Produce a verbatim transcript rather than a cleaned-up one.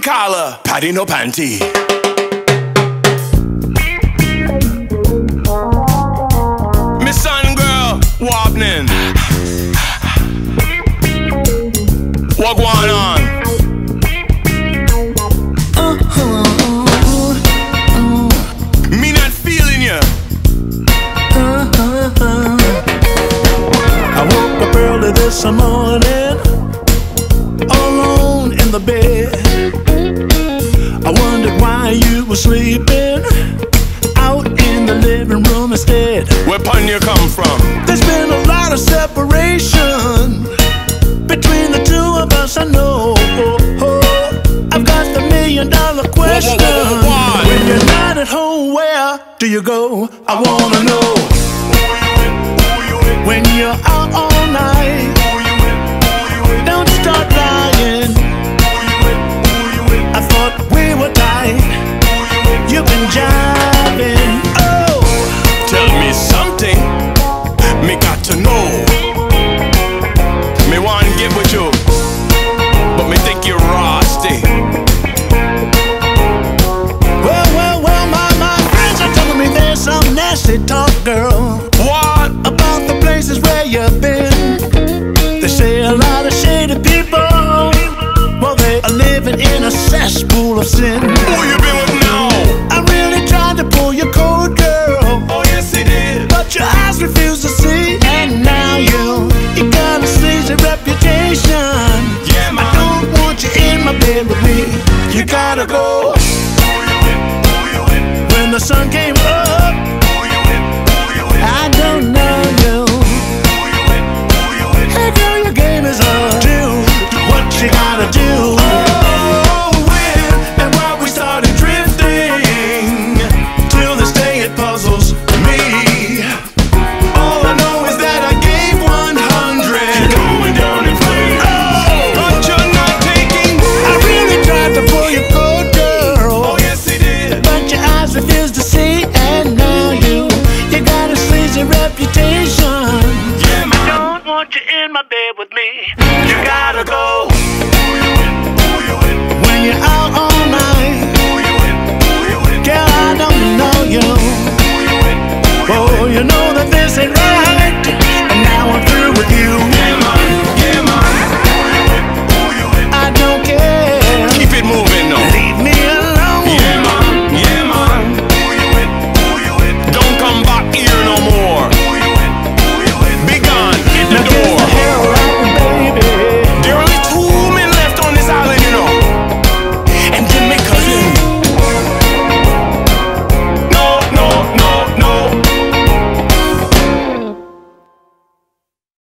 Billy collar, Patty no panty. Wapnin'. What going on? Uh -huh. Me not feeling ya. Uh -huh. I woke up early this morning, alone in the bed. I wondered why you were sleeping out in the living room instead. Where pun you come from? There's been a lot of separation between the two of us, I know. I've got the million dollar question. Whoa, whoa, whoa, whoa. When you're not at home, where do you go? I wanna know. When you're out all night, don't start lying. I thought we were tight. You've been jiving. Oh, tell me something. Me got to know. Me want to get with you, but me think you're rusty. Well, well, well, my, my friends are telling me there's some nasty talk, girl. What? About the places where you've been. They say a lot of shady people. Well, they are living in a cesspool of sin. Who you been with now? I really tried to pull your coat, girl. Oh, yes, it did. But your eyes refused to see. With me, you gotta go. When the sun came